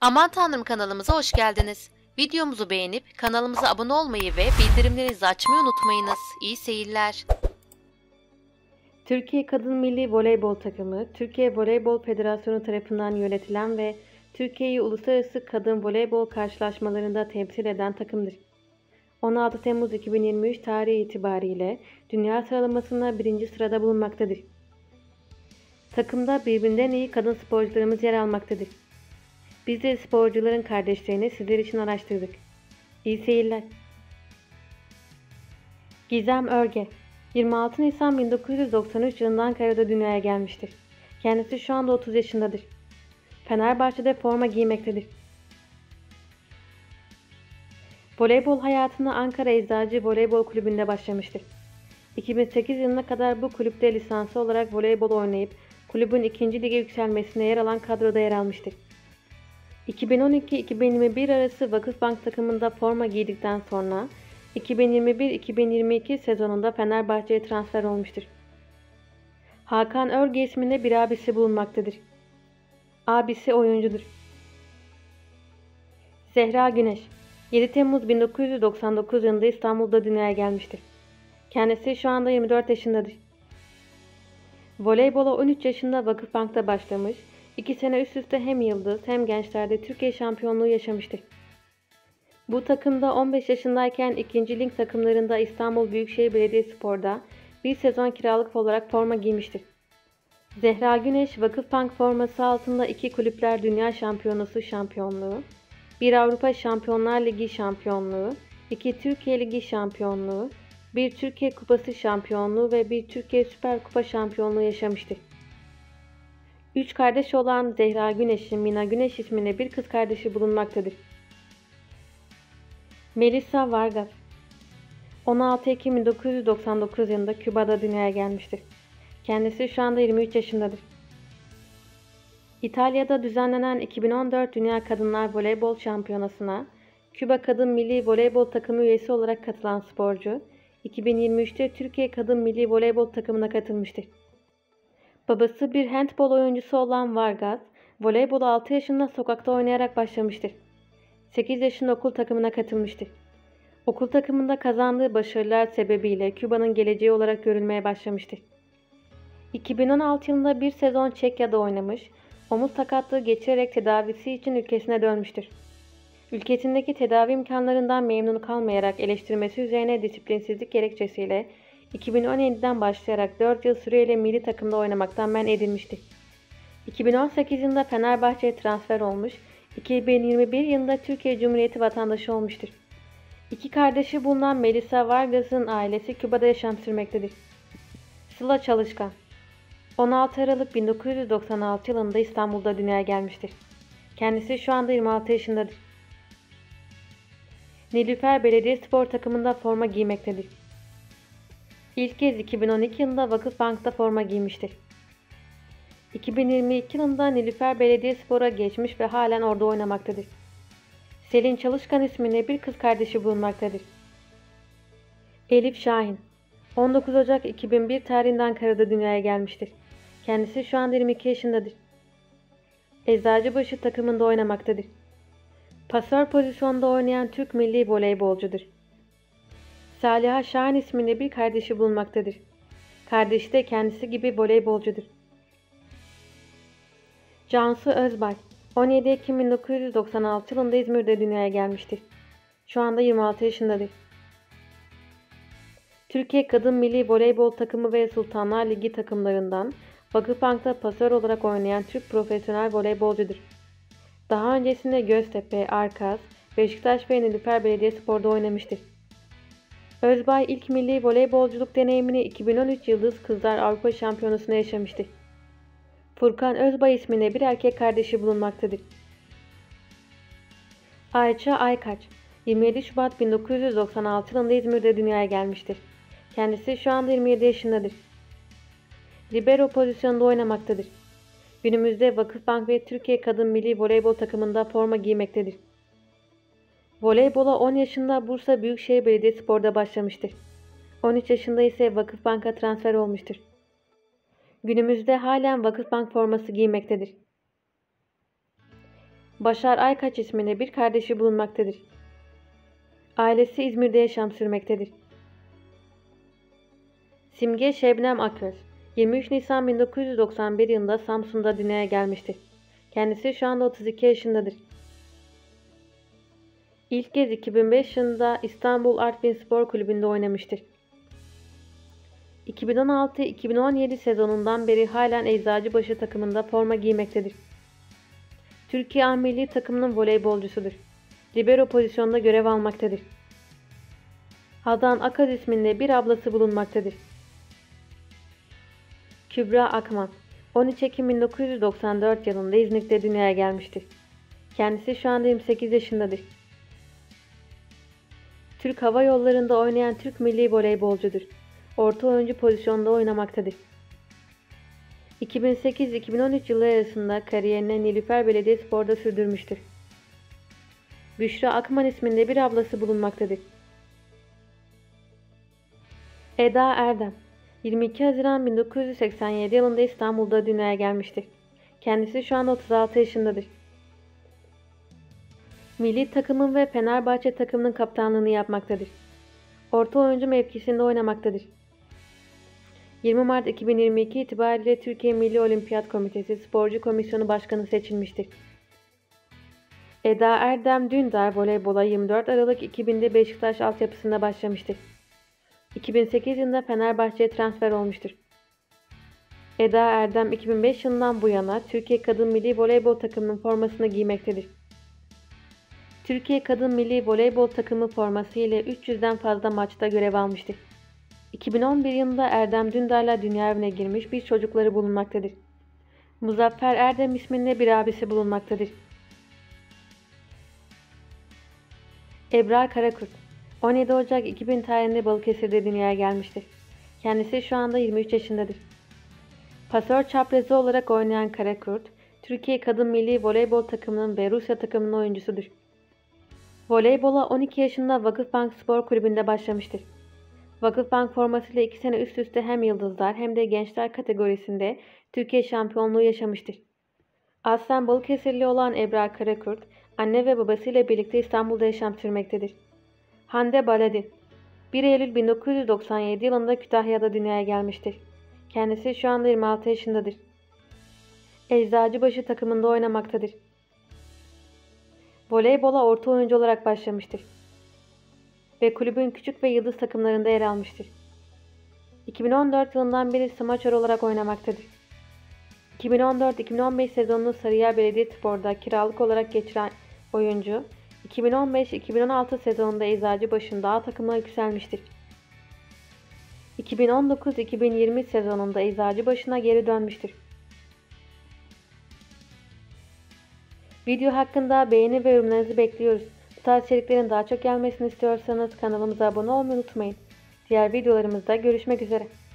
Aman Tanrım kanalımıza hoş geldiniz. Videomuzu beğenip kanalımıza abone olmayı ve bildirimlerinizi açmayı unutmayınız. İyi seyirler. Türkiye Kadın Milli Voleybol Takımı, Türkiye Voleybol Federasyonu tarafından yönetilen ve Türkiye'yi uluslararası kadın voleybol karşılaşmalarında temsil eden takımdır. 16 Temmuz 2023 tarihi itibariyle dünya sıralamasında 1. sırada bulunmaktadır. Takımda birbirinden iyi kadın sporcularımız yer almaktadır. Biz de sporcuların kardeşlerini sizler için araştırdık. İyi seyirler. Gizem Örge, 26 Nisan 1993 yılında Ankara'da dünyaya gelmiştir. Kendisi şu anda 30 yaşındadır. Fenerbahçe'de forma giymektedir. Voleybol hayatına Ankara Eczacı Voleybol Kulübü'nde başlamıştır. 2008 yılına kadar bu kulüpte lisanslı olarak voleybol oynayıp kulübün 2. lige yükselmesine yer alan kadroda yer almıştır. 2012-2021 arası Vakıfbank takımında forma giydikten sonra 2021-2022 sezonunda Fenerbahçe'ye transfer olmuştur. Hakan Örge isminde bir abisi bulunmaktadır. Abisi oyuncudur. Zehra Güneş, 7 Temmuz 1999 yılında İstanbul'da dünyaya gelmiştir. Kendisi şu anda 24 yaşındadır. Voleybola 13 yaşında Vakıfbank'ta başlamış, 2 sene üst üste hem yıldız hem gençlerde Türkiye şampiyonluğu yaşamıştır. Bu takımda 15 yaşındayken 2. Lig takımlarında İstanbul Büyükşehir Belediye Spor'da bir sezon kiralık olarak forma giymiştir. Zehra Güneş, Vakıfbank forması altında 2 Kulüpler Dünya Şampiyonası şampiyonluğu, 1 Avrupa Şampiyonlar Ligi şampiyonluğu, 2 Türkiye Ligi şampiyonluğu, 1 Türkiye Kupası şampiyonluğu ve 1 Türkiye Süper Kupa şampiyonluğu yaşamıştır. 3 kardeş olan Zehra Güneş'in Mina Güneş isminde bir kız kardeşi bulunmaktadır. Melissa Vargas, 16 Ekim 1999 yılında Küba'da dünyaya gelmiştir. Kendisi şu anda 23 yaşındadır. İtalya'da düzenlenen 2014 Dünya Kadınlar Voleybol Şampiyonası'na Küba Kadın Milli Voleybol Takımı üyesi olarak katılan sporcu, 2023'te Türkiye Kadın Milli Voleybol Takımı'na katılmıştır. Babası bir handbol oyuncusu olan Vargas, voleybola 6 yaşında sokakta oynayarak başlamıştır. 8 yaşında okul takımına katılmıştır. Okul takımında kazandığı başarılar sebebiyle Küba'nın geleceği olarak görülmeye başlamıştır. 2016 yılında bir sezon Çekya'da oynamış, omuz sakatlığı geçirerek tedavisi için ülkesine dönmüştür. Ülkesindeki tedavi imkanlarından memnun kalmayarak eleştirmesi üzerine disiplinsizlik gerekçesiyle 2017'den başlayarak 4 yıl süreyle milli takımda oynamaktan men edilmiştir. 2018 yılında Fenerbahçe'ye transfer olmuş, 2021 yılında Türkiye Cumhuriyeti vatandaşı olmuştur. 2 kardeşi bulunan Melissa Vargas'ın ailesi Küba'da yaşam sürmektedir. Sıla Çalışkan, 16 Aralık 1996 yılında İstanbul'da dünyaya gelmiştir. Kendisi şu anda 26 yaşındadır. Nilüfer Belediye Spor takımında forma giymektedir. İlk kez 2012 yılında Vakıfbank'ta forma giymiştir. 2022 yılında Nilüfer Belediye Spor'a geçmiş ve halen orada oynamaktadır. Selin Çalışkan isminde bir kız kardeşi bulunmaktadır. Elif Şahin, 19 Ocak 2001 tarihinde Ankara'da dünyaya gelmiştir. Kendisi şu an 22 yaşındadır. Eczacıbaşı takımında oynamaktadır. Pasör pozisyonda oynayan Türk milli voleybolcudur. Saliha Şahin isminde bir kardeşi bulunmaktadır. Kardeşi de kendisi gibi voleybolcudur. Cansu Özbay, 17 Ekim 1996 yılında İzmir'de dünyaya gelmiştir. Şu anda 26 yaşındadır. Türkiye Kadın Milli Voleybol Takımı ve Sultanlar Ligi takımlarından Vakıfbank'ta pasör olarak oynayan Türk profesyonel voleybolcudur. Daha öncesinde Göztepe, Arkaz, Beşiktaş ve Nilüfer Belediye Spor'da oynamıştır. Özbay ilk milli voleybolculuk deneyimini 2013 Yıldız Kızlar Avrupa Şampiyonası'nda yaşamıştır. Furkan Özbay isminde bir erkek kardeşi bulunmaktadır. Ayça Aykaç, 27 Şubat 1996 yılında İzmir'de dünyaya gelmiştir. Kendisi şu anda 27 yaşındadır. Libero pozisyonunda oynamaktadır. Günümüzde Vakıfbank ve Türkiye Kadın Milli Voleybol takımında forma giymektedir. Voleybola 10 yaşında Bursa Büyükşehir Belediyespor'da başlamıştır. 13 yaşında ise Vakıfbank'a transfer olmuştur. Günümüzde halen Vakıfbank forması giymektedir. Başar Aykaç isminde bir kardeşi bulunmaktadır. Ailesi İzmir'de yaşam sürmektedir. Simge Şebnem Aköz, 23 Nisan 1991 yılında Samsun'da dünyaya gelmiştir. Kendisi şu anda 32 yaşındadır. İlk kez 2005 yılında İstanbul Artvin Spor Kulübü'nde oynamıştır. 2016-2017 sezonundan beri halen Eczacıbaşı takımında forma giymektedir. Türkiye A Milli Takımının voleybolcusudur. Libero pozisyonda görev almaktadır. Hadan Akaz isminde bir ablası bulunmaktadır. Kübra Akman, 13 Ekim 1994 yılında İznik'te dünyaya gelmiştir. Kendisi şu anda 28 yaşındadır. Türk Hava Yolları'nda oynayan Türk milli voleybolcudur. Orta oyuncu pozisyonda oynamaktadır. 2008-2013 yılları arasında kariyerine Nilüfer Belediye Spor'da sürdürmüştür. Büşra Akman isminde bir ablası bulunmaktadır. Eda Erdem, 22 Haziran 1987 yılında İstanbul'da dünyaya gelmiştir. Kendisi şu an 36 yaşındadır. Milli takımın ve Fenerbahçe takımının kaptanlığını yapmaktadır. Orta oyuncu mevkisinde oynamaktadır. 20 Mart 2022 itibariyle Türkiye Milli Olimpiyat Komitesi Sporcu Komisyonu Başkanı seçilmiştir. Eda Erdem Dündar voleybola 24 Aralık 2000'de Beşiktaş altyapısında başlamıştır. 2008 yılında Fenerbahçe'ye transfer olmuştur. Eda Erdem 2005 yılından bu yana Türkiye Kadın Milli Voleybol Takımının formasını giymektedir. Türkiye Kadın Milli Voleybol Takımı forması ile 300'den fazla maçta görev almıştır. 2011 yılında Erdem Dündar'la dünya evine girmiş bir çocukları bulunmaktadır. Muzaffer Erdem isminde bir abisi bulunmaktadır. Ebrar Karakurt, 17 Ocak 2000 tarihinde Balıkesir'de dünyaya gelmiştir. Kendisi şu anda 23 yaşındadır. Pasör çaprezi olarak oynayan Karakurt, Türkiye Kadın Milli Voleybol Takımının ve Rusya takımının oyuncusudur. Voleybola 12 yaşında Vakıfbank Spor Kulübü'nde başlamıştır. Vakıfbank formasıyla 2 sene üst üste hem yıldızlar hem de gençler kategorisinde Türkiye şampiyonluğu yaşamıştır. Aslen Balıkesirli olan Ebrar Karakurt, anne ve babasıyla birlikte İstanbul'da yaşam sürmektedir. Hande Baladın, 1 Eylül 1997 yılında Kütahya'da dünyaya gelmiştir. Kendisi şu anda 26 yaşındadır. Eczacıbaşı takımında oynamaktadır. Voleybola orta oyuncu olarak başlamıştır ve kulübün küçük ve yıldız takımlarında yer almıştır. 2014 yılından beri smaçör olarak oynamaktadır. 2014-2015 sezonunu Sarıyer Belediyespor'da kiralık olarak geçiren oyuncu, 2015-2016 sezonunda Eczacıbaşı'nda A takımına yükselmiştir. 2019-2020 sezonunda Eczacıbaşı'na geri dönmüştür. Video hakkında beğeni ve yorumlarınızı bekliyoruz. Bu tarz içeriklerin daha çok gelmesini istiyorsanız kanalımıza abone olmayı unutmayın. Diğer videolarımızda görüşmek üzere.